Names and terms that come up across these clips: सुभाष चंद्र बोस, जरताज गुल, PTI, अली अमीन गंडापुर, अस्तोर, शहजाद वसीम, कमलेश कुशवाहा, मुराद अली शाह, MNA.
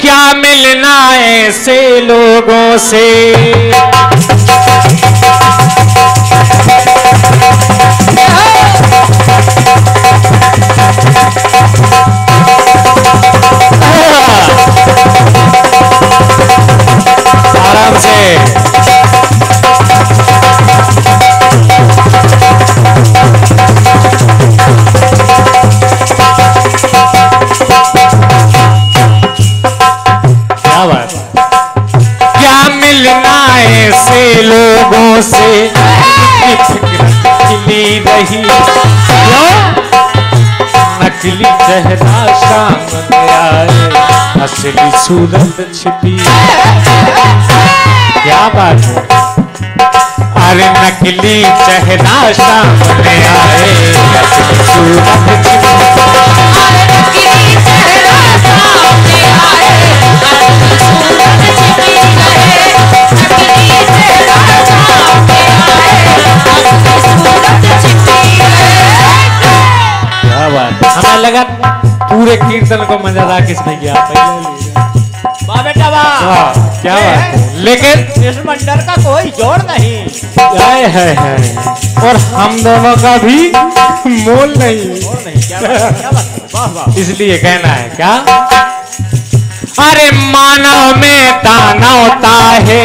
क्या मिलना ऐसे लोगों से, आराम से लोगों से खिली रही नकली चेहरा सामने आए असली सूरत छिपी। क्या बात है, अरे नकली चेहरा सामने आए असली सूरत छिपी। हमें लगा पूरे कीर्तन को मजा किसने किया, बेटा वाह क्या बात है, लेकिन इस मंडल का कोई जोड़ नहीं है और हम दोनों का भी मोल नहीं। क्या बात, इसलिए कहना है क्या, अरे मानव में दाना होता है,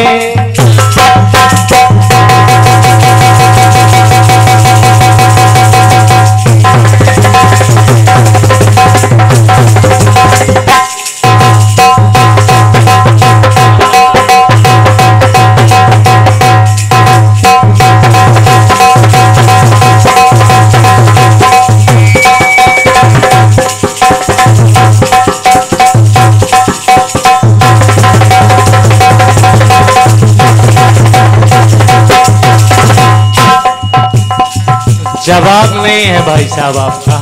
जवाब नहीं है भाई साहब आपका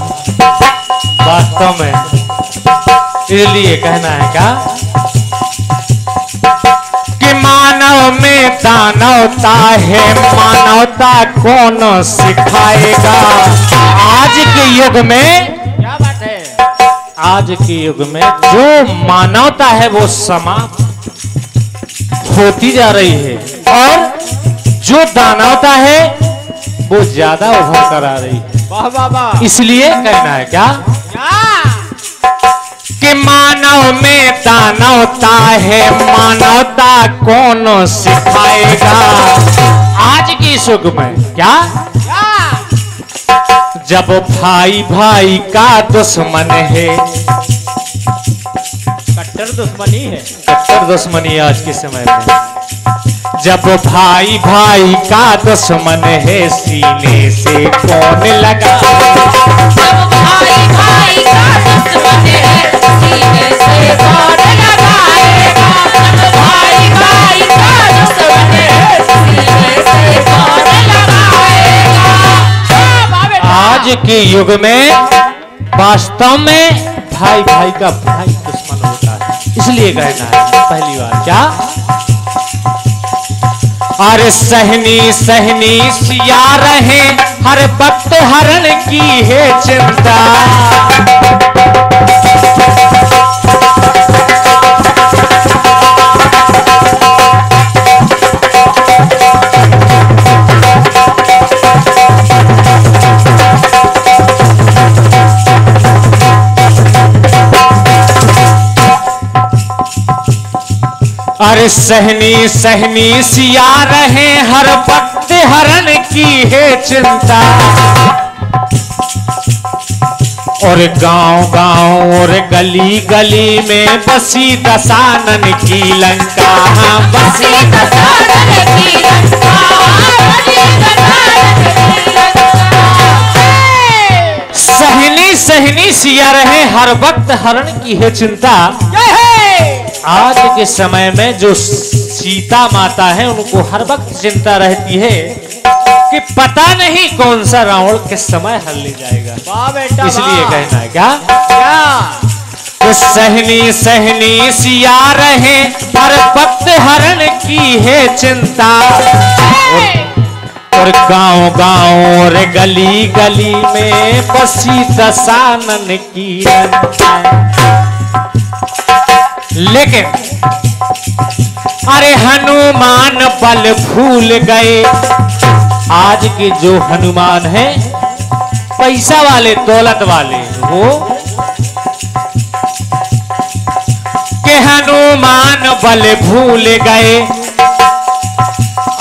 वास्तव में, इसलिए कहना है क्या कि मानव में दानवता है, मानवता कौन सिखाएगा आज के युग में। क्या बात है, आज के युग में जो मानवता है वो समाप्त होती जा रही है और जो दानवता है वो ज्यादा उभर कर आ रही है। वाह वाह वाह, इसलिए कहना है क्या कि मानव में दानवता है, मानवता कौन सिखाएगा आज की सुख में। क्या जब भाई भाई का दुश्मन है, कट्टर दुश्मनी है, कट्टर दुश्मनी आज के समय में, जब भाई भाई का दुश्मन है सीने से कौन लगा, जब भाई भाई का दुश्मन है सीने से कौन लगाएगा, जब भाई भाई का दुश्मन है सीने से कौन लगाएगा। आज के युग में वास्तव में भाई भाई का भाई दुश्मन होता है, इसलिए कहना है पहली बार क्या, अरे सहनी सहनी सिया रहे हर वक्त हरण की है चिंता, अरे सहनी सहनी सिया रहे हर वक्त हरण की है चिंता, और गांव गांव और गली गली में बसी दशानन की लंका, बसी दशानन की लंका, सहनी सहनी सिया रहे हर वक्त हरण की है चिंता। आज के समय में जो सीता माता है उनको हर वक्त चिंता रहती है कि पता नहीं कौन सा रावण किस समय हर ले जाएगा, इसलिए कहना है क्या, तो सहनी सहनी सिया रहे हर वक्त हरण की है चिंता, और गांव गांव और गली गली में बसी दशानन की लेकिन अरे हनुमान बल भूल गए। आज के जो हनुमान है पैसा वाले दौलत वाले वो के हनुमान बल भूल गए।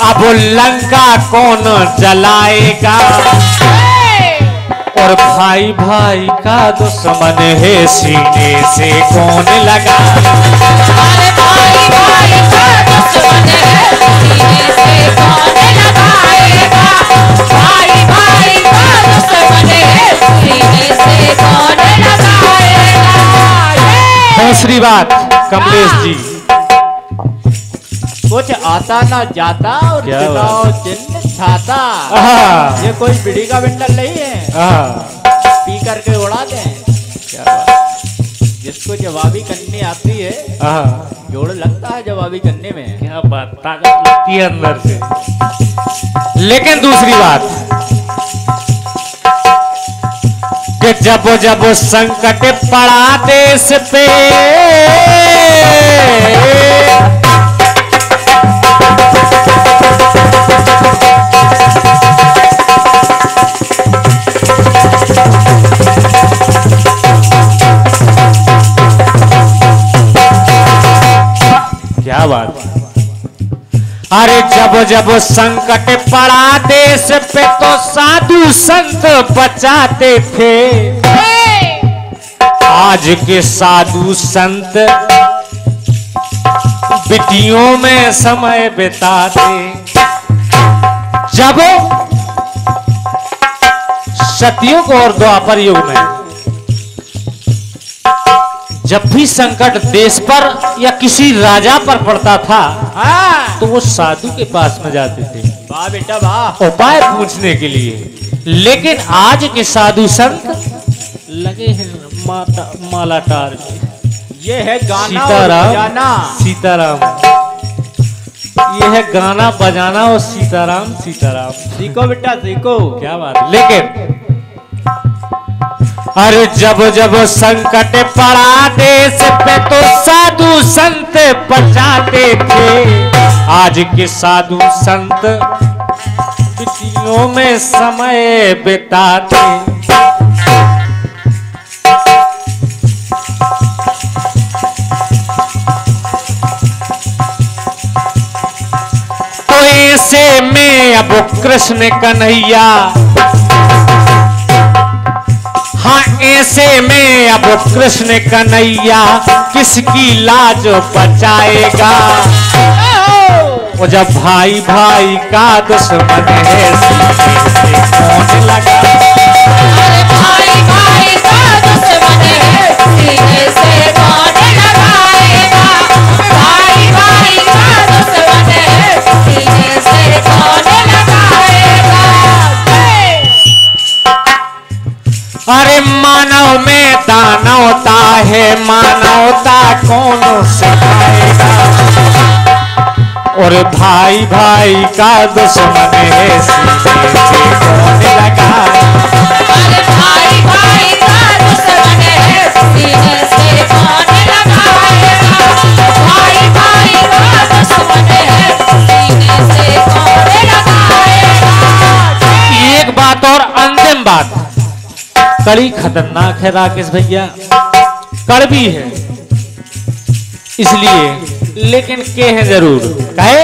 अब लंका कौन जलाएगा और भाई भाई का दुश्मन है सीने से कौन लगा। अरे भाई भाई का दुश्मन है सीने से कौन लगाएगा। भाई भाई का दुश्मन है सीने से कौन लगाएगा। दूसरी बात कमलेश जी कुछ आता ना जाता और जगाओ चिन्ह छाता। ये कोई बिड़ी का बंडल नहीं है पी करके उड़ा दे। जिसको जवाबी करनी आती है जोड़ लगता है जवाबी करने में। क्या बात ताकत लगती है अंदर से। लेकिन दूसरी बात कि जब जब संकट पड़ा देश पे क्या बात। अरे जब जब संकट पड़ा देश पे तो साधु संत बचाते थे। आज के साधु संत बिटियों में समय बिताते। जब सतयुग और द्वापर युग में जब भी संकट देश पर या किसी राजा पर पड़ता था तो वो साधु के पास में जाते थे वाह बेटा वाह उपाय पूछने के लिए। लेकिन आज के साधु संत लगे हैं मालाटार में। ये है गाना बजाना सीताराम। ये है गाना बजाना और सीताराम सीताराम। सीखो बेटा सीखो क्या बात। लेकिन अरे जब जब संकट पड़ा देश पे तो साधु संत बचाते थे। आज के साधु संत विधियों में समय बिताते। तो ऐसे में अब कृष्ण कन्हैया हाँ ऐसे में अब कृष्ण कन्हैया किसकी लाज बचाएगा। जब भाई भाई का दुश्मन है सीने से कौन लगा। अरे भाई भाई का दुश्मन है सीने से कौन लगाएगा। भाई भाई का दुश्मन है सीने से कौन लगाएगा। अरे मानव में दानवता है मानवता कौन सिखाएगा। और भाई भाई का दुश्मन है सीने से कौन लगा। अरे भाई भाई का दुश्मन है सीने से कौन लगाएगा। भाई भाई का दुश्मन है सीने से कौन लगाएगा। एक बात और अंतिम बात कड़ी खतरनाक है राकेश भैया कड़वी है इसलिए लेकिन के है जरूर कहे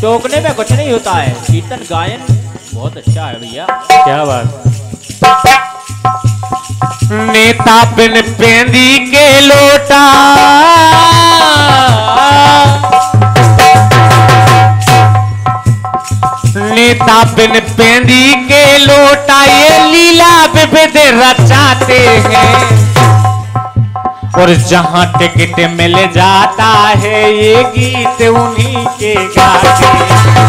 टोकने में कुछ नहीं होता है। कीर्तन गायन बहुत अच्छा है भैया क्या बात। नेता बिन पेंदी के लोटा नेता बिन पेंदी के लोटा ये लीला विविध रचाते हैं। और जहाँ टिकट मिल जाता है ये गीत उन्हीं के गाते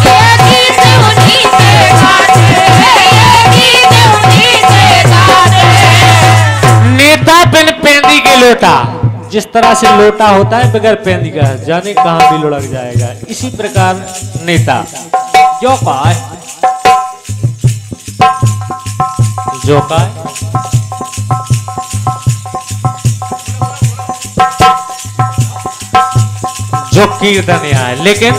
ये गीत उन्हीं के गाते ये गीत उन्हीं के गाते। नेता बिन पेंदी के लोटा जिस तरह से लोटा होता है बगैर पेंदी का जाने कहाँ भी लुढ़क जाएगा। इसी प्रकार नेता जो पाए जो कीर्तन आए। लेकिन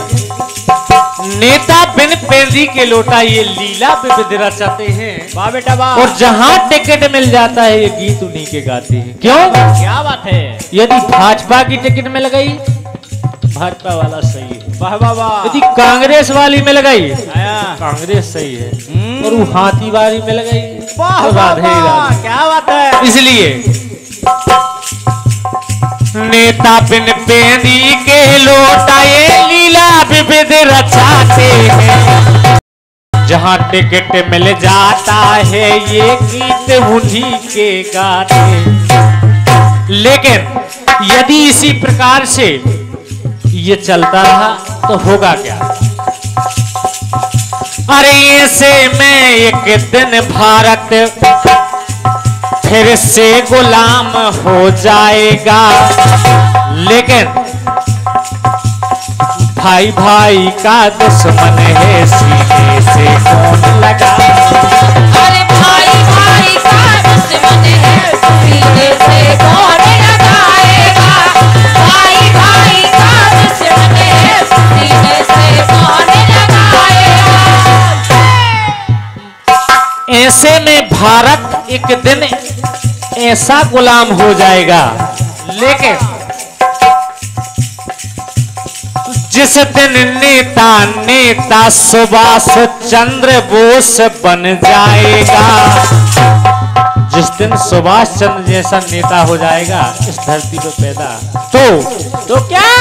नेता बिन पैरवी के लोटा ये लीला विविध रचाते हैं वाह बेटा वाह, और जहाँ टिकट मिल जाता है ये गीत उन्हीं के गाते हैं। क्यों, क्या बात है। यदि भाजपा की टिकट में लगाई भाजपा वाला सही है, वाह वाह वाह। यदि कांग्रेस वाली में लगाई कांग्रेस सही है, और वो हाथी वाली में लगाई वाह वाह, क्या बात है। इसलिए नेता बिन पैरी के लोटा ये लीला विविध रचाते हैं, जहाँ टिकट मिल जाता है ये गीत उन्हीं के गाते। लेकिन यदि इसी प्रकार से ये चलता रहा तो होगा क्या। अरे ऐसे मैं एक दिन भारत फिर से गुलाम हो जाएगा। लेकिन भाई भाई का दुश्मन है, सीने से कौन लगा। अरे भाई भाई का दुश्मन है, सीने से कौन लगाएगा। ऐसे में भारत एक दिन ऐसा गुलाम हो जाएगा। लेकिन जिस दिन नेता नेता सुभाष चंद्र बोस बन जाएगा, जिस दिन सुभाष चंद्र जैसा नेता हो जाएगा इस धरती पर पैदा, तो क्या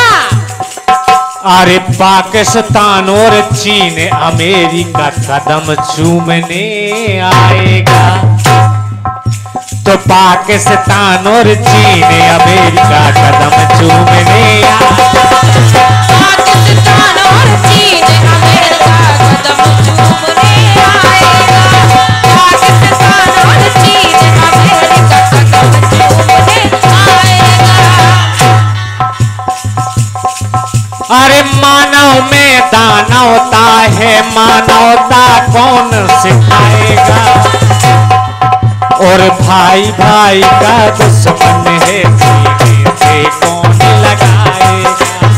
अरे पाकिस्तान और चीन अमेरिका कदम चूमने आएगा। तो पाकिस्तान और चीन अमेरिका कदम चूमने अरे मानव में दानवता है, मानवता कौन सिखाएगा। और भाई भाई का दुश्मन है, सीने से कौन लगाएगा।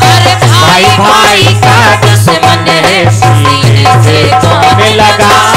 भाई भाई का दुश्मन है, सीने से कौन लगाएगा।